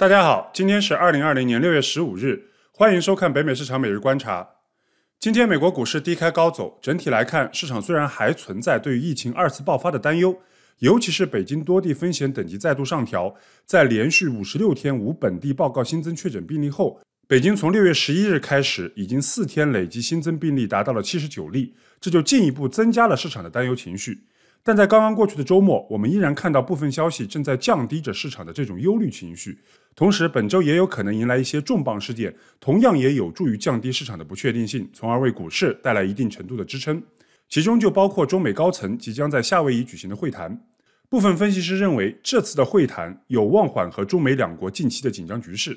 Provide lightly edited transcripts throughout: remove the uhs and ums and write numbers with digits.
大家好，今天是2020年6月15日，欢迎收看北美市场每日观察。今天美国股市低开高走，整体来看，市场虽然还存在对于疫情二次爆发的担忧，尤其是北京多地风险等级再度上调，在连续56天无本地报告新增确诊病例后，北京从6月11日开始，已经4天累计新增病例达到了79例，这就进一步增加了市场的担忧情绪。但在刚刚过去的周末，我们依然看到部分消息正在降低着市场的这种忧虑情绪。同时，本周也有可能迎来一些重磅事件，同样也有助于降低市场的不确定性，从而为股市带来一定程度的支撑。其中就包括中美高层即将在夏威夷举行的会谈。部分分析师认为，这次的会谈有望缓和中美两国近期的紧张局势。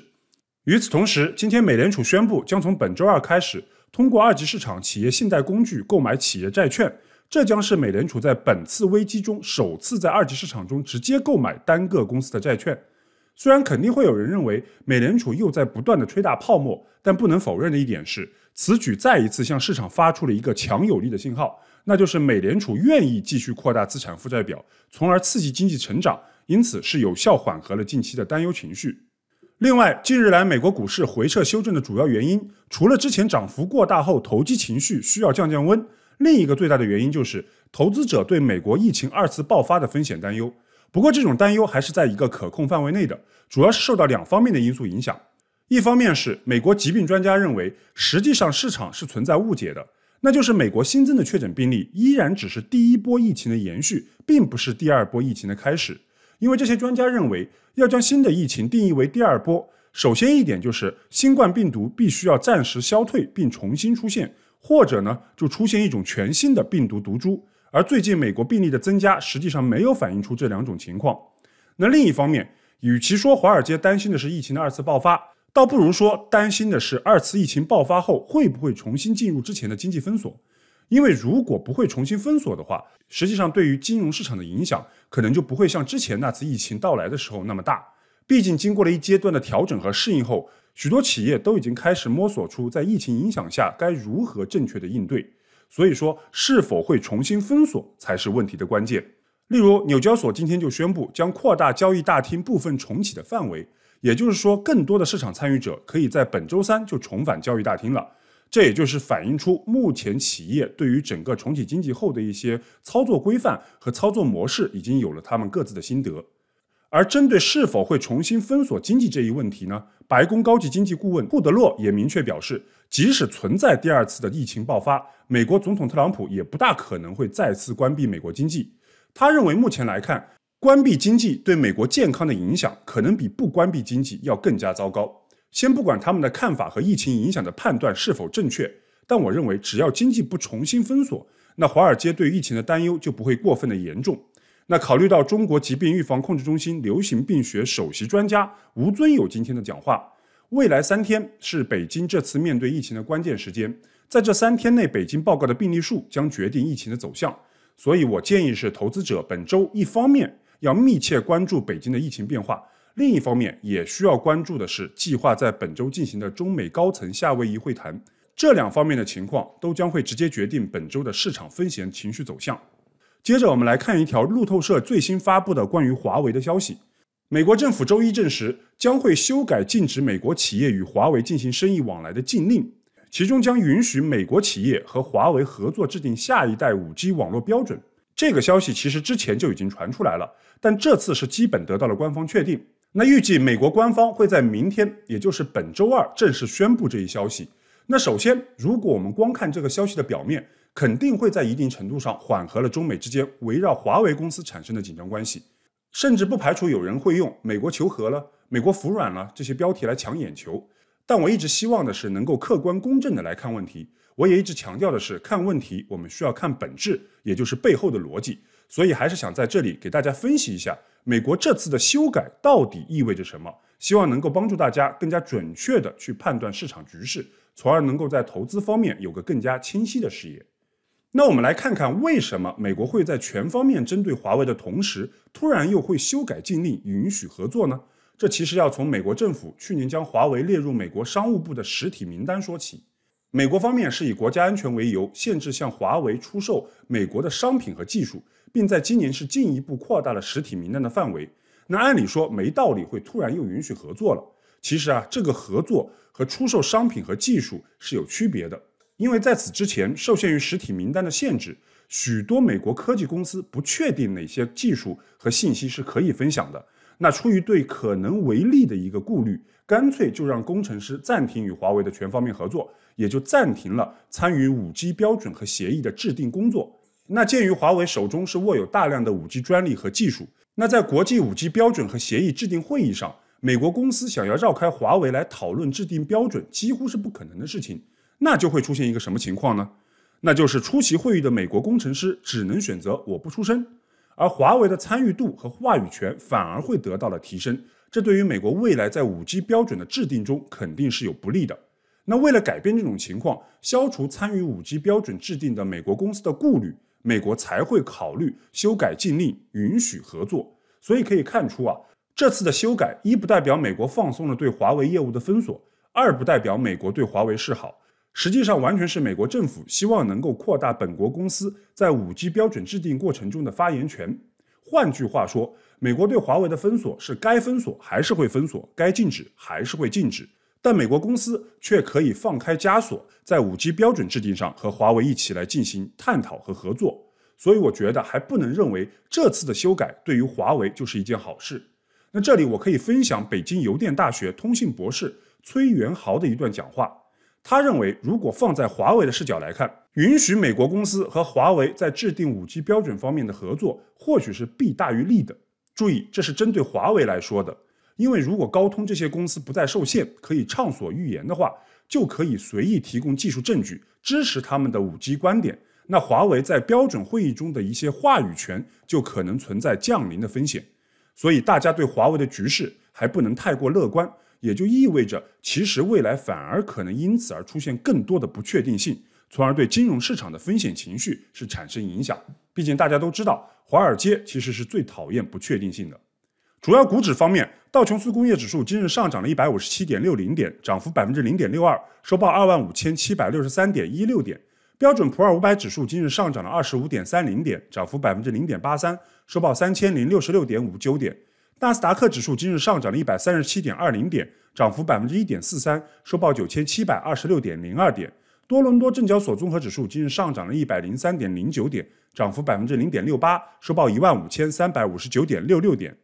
与此同时，今天美联储宣布，将从本周2开始，通过二级市场企业信贷工具购买企业债券，这将是美联储在本次危机中首次在二级市场中直接购买单个公司的债券。虽然肯定会有人认为美联储又在不断的吹大泡沫，但不能否认的一点是，此举再一次向市场发出了一个强有力的信号，那就是美联储愿意继续扩大资产负债表，从而刺激经济成长，因此是有效缓和了近期的担忧情绪。另外，近日来美国股市回撤修正的主要原因，除了之前涨幅过大后投机情绪需要降温，另一个最大的原因就是投资者对美国疫情二次爆发的风险担忧。不过这种担忧还是在一个可控范围内的，主要是受到2方面的因素影响。一方面是美国疾病专家认为，实际上市场是存在误解的，那就是美国新增的确诊病例依然只是第一波疫情的延续，并不是第二波疫情的开始。因为这些专家认为，要将新的疫情定义为第二波，首先一点就是新冠病毒必须要暂时消退并重新出现，或者呢就出现一种全新的病毒毒株。而最近美国病例的增加实际上没有反映出这2种情况。那另一方面，与其说华尔街担心的是疫情的二次爆发，倒不如说担心的是二次疫情爆发后会不会重新进入之前的经济封锁。因为如果不会重新封锁的话，实际上对于金融市场的影响可能就不会像之前那次疫情到来的时候那么大。毕竟经过了一阶段的调整和适应后，许多企业都已经开始摸索出在疫情影响下该如何正确的应对。所以说，是否会重新封锁才是问题的关键。例如，纽交所今天就宣布将扩大交易大厅部分重启的范围，也就是说，更多的市场参与者可以在本周3就重返交易大厅了。这也就是反映出目前企业对于整个重启经济后的一些操作规范和操作模式已经有了他们各自的心得。而针对是否会重新封锁经济这一问题呢，白宫高级经济顾问库德洛也明确表示，即使存在第2次的疫情爆发，美国总统特朗普也不大可能会再次关闭美国经济。他认为目前来看，关闭经济对美国健康的影响可能比不关闭经济要更加糟糕。先不管他们的看法和疫情影响的判断是否正确，但我认为只要经济不重新封锁，那华尔街对疫情的担忧就不会过分的严重。那考虑到中国疾病预防控制中心流行病学首席专家吴尊友今天的讲话，未来3天是北京这次面对疫情的关键时间，在这3天内北京报告的病例数将决定疫情的走向。所以我建议是投资者本周一方面要密切关注北京的疫情变化，另一方面也需要关注的是计划在本周进行的中美高层夏威夷会谈，这2方面的情况都将会直接决定本周的市场风险情绪走向。接着我们来看一条路透社最新发布的关于华为的消息。美国政府周一证实，将会修改禁止美国企业与华为进行生意往来的禁令，其中将允许美国企业和华为合作制定下一代 5G 网络标准。这个消息其实之前就已经传出来了，但这次是基本得到了官方确定。那预计美国官方会在明天，也就是本周2正式宣布这一消息。那首先，如果我们光看这个消息的表面，肯定会在一定程度上缓和了中美之间围绕华为公司产生的紧张关系，甚至不排除有人会用美国求和了、美国服软了这些标题来抢眼球。但我一直希望的是能够客观公正的来看问题，我也一直强调的是，看问题我们需要看本质，也就是背后的逻辑。所以还是想在这里给大家分析一下美国这次的修改到底意味着什么，希望能够帮助大家更加准确地去判断市场局势，从而能够在投资方面有个更加清晰的视野。那我们来看看为什么美国会在全方面针对华为的同时，突然又会修改禁令允许合作呢？这其实要从美国政府去年将华为列入美国商务部的实体名单说起。美国方面是以国家安全为由，限制向华为出售美国的商品和技术，并在今年是进一步扩大了实体名单的范围。那按理说没道理会突然又允许合作了。其实啊，这个合作和出售商品和技术是有区别的，因为在此之前受限于实体名单的限制，许多美国科技公司不确定哪些技术和信息是可以分享的。 那出于对可能违例的一个顾虑，干脆就让工程师暂停与华为的全方面合作，也就暂停了参与 5G 标准和协议的制定工作。那鉴于华为手中是握有大量的 5G 专利和技术，那在国际 5G 标准和协议制定会议上，美国公司想要绕开华为来讨论制定标准，几乎是不可能的事情。那就会出现一个什么情况呢？那就是出席会议的美国工程师只能选择我不出声。 而华为的参与度和话语权反而会得到了提升，这对于美国未来在 5G 标准的制定中肯定是有不利的。那为了改变这种情况，消除参与 5G 标准制定的美国公司的顾虑，美国才会考虑修改禁令，允许合作。所以可以看出啊，这次的修改一不代表美国放松了对华为业务的封锁，二不代表美国对华为示好。 实际上，完全是美国政府希望能够扩大本国公司在 5G 标准制定过程中的发言权。换句话说，美国对华为的封锁是该封锁还是会封锁，该禁止还是会禁止。但美国公司却可以放开枷锁，在 5G 标准制定上和华为一起来进行探讨和合作。所以，我觉得还不能认为这次的修改对于华为就是一件好事。那这里我可以分享北京邮电大学通信博士崔元豪的一段讲话。 他认为，如果放在华为的视角来看，允许美国公司和华为在制定 5G 标准方面的合作，或许是弊大于利的。注意，这是针对华为来说的，因为如果高通这些公司不再受限，可以畅所欲言的话，就可以随意提供技术证据支持他们的 5G 观点。那华为在标准会议中的一些话语权就可能存在降临的风险。所以，大家对华为的局势还不能太过乐观。 也就意味着，其实未来反而可能因此而出现更多的不确定性，从而对金融市场的风险情绪是产生影响。毕竟大家都知道，华尔街其实是最讨厌不确定性的。主要股指方面，道琼斯工业指数今日上涨了 157.60 点，涨幅 0.62%， 收报 25,763.16 点。标准普尔500指数今日上涨了 25.30 点，涨幅 0.83%， 收报 3,066.59 点。 纳斯达克指数今日上涨了 137.20 点，涨幅 1.43%， 收报 9,726.02 点。多伦多证交所综合指数今日上涨了 103.09 点，涨幅 0.68%， 收报 15,359.66 点。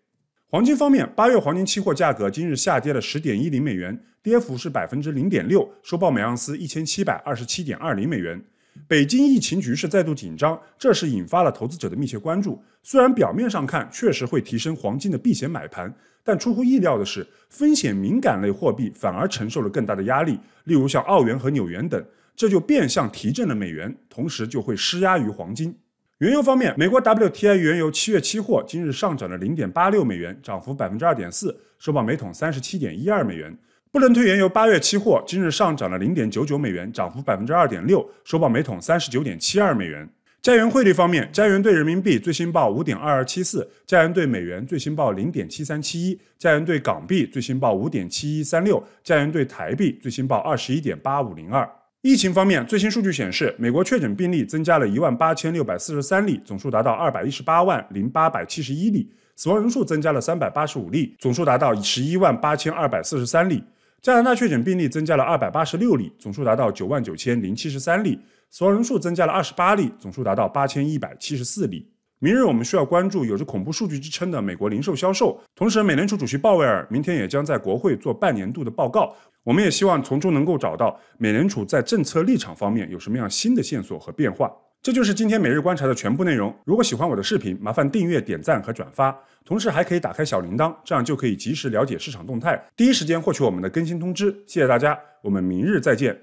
黄金方面，8月黄金期货价格今日下跌了 10.10 美元，跌幅是 0.6%， 收报每盎司 1,727.20 美元。 北京疫情局势再度紧张，这是引发了投资者的密切关注。虽然表面上看确实会提升黄金的避险买盘，但出乎意料的是，风险敏感类货币反而承受了更大的压力，例如像澳元和纽元等，这就变相提振了美元，同时就会施压于黄金。原油方面，美国 WTI 原油7月期货今日上涨了 0.86 美元，涨幅 2.4%， 收报每桶 37.12 美元。 布伦特原油8月期货今日上涨了 0.99 美元，涨幅 2.6%， 收报每桶 39.72 美元。加元汇率方面，加元对人民币最新报 5.2274， 加元对美元最新报 0.7371， 加元对港币最新报 5.7136， 加元对台币最新报 21.8502。疫情方面，最新数据显示，美国确诊病例增加了 18,643 例，总数达到 2,180,871 例，死亡人数增加了385例，总数达到 118,243 例。 加拿大确诊病例增加了286例，总数达到 99,073 例，死亡人数增加了28例，总数达到 8,174 例。明日我们需要关注有着恐怖数据之称的美国零售销售，同时美联储主席鲍威尔明天也将在国会做半年度的报告，我们也希望从中能够找到美联储在政策立场方面有什么样新的线索和变化。 这就是今天每日观察的全部内容。如果喜欢我的视频，麻烦订阅、点赞和转发，同时还可以打开小铃铛，这样就可以及时了解市场动态，第一时间获取我们的更新通知。谢谢大家，我们明日再见。